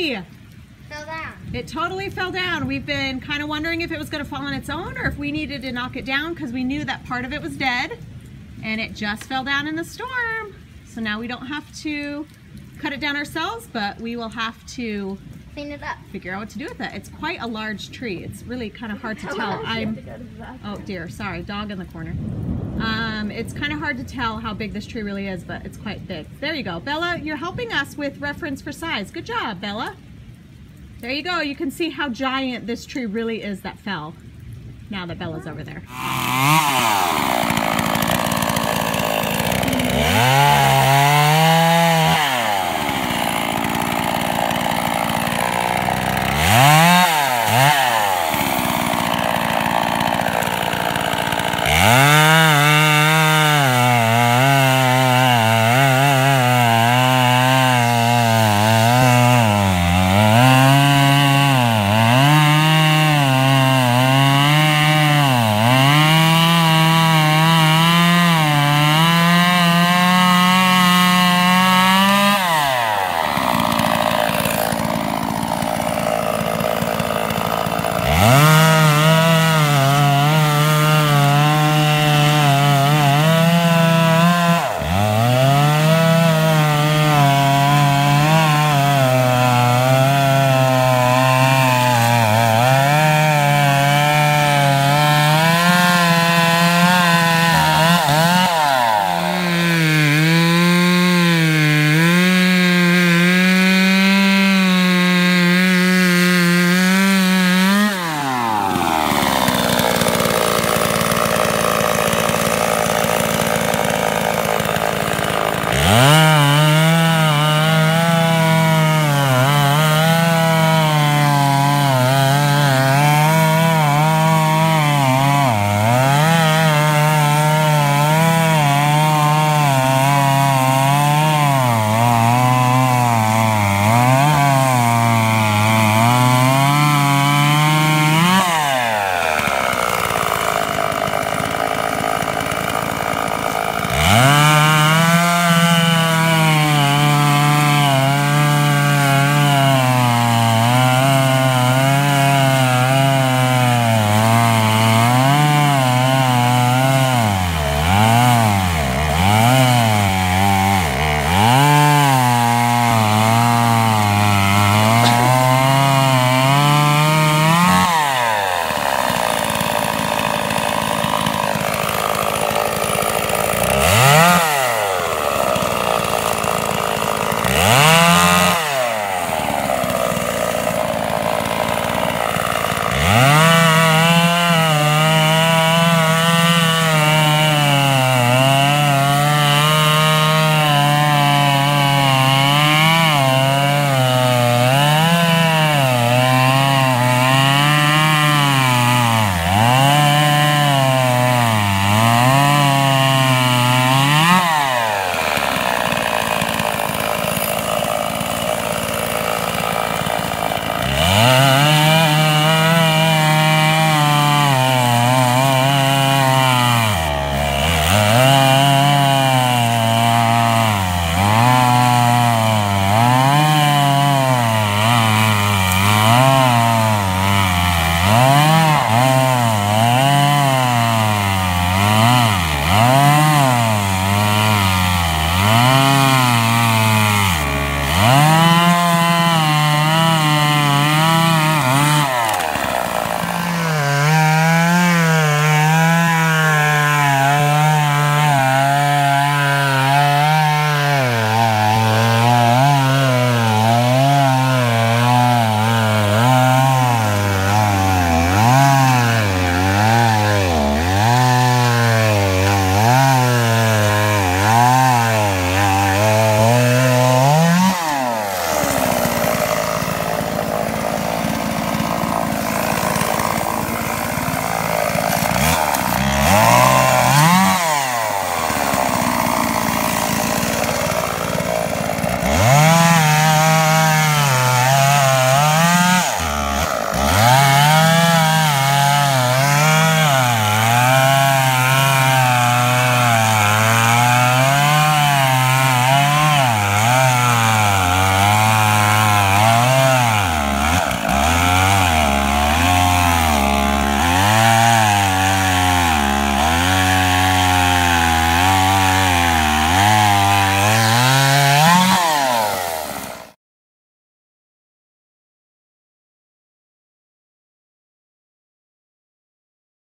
Hey! Fell down. It totally fell down. We've been kind of wondering if it was going to fall on its own or if we needed to knock it down because we knew that part of it was dead and it just fell down in the storm. So now we don't have to cut it down ourselves, but we will have to clean it up. Figure out what to do with it. It's quite a large tree. It's really kind of hard to tell. Oh dear, sorry, dog in the corner. It's kind of hard to tell how big this tree really is, but it's quite big. There you go. Bella, you're helping us with reference for size. Good job, Bella. There you go. You can see how giant this tree really is that fell. Now that Bella's over there.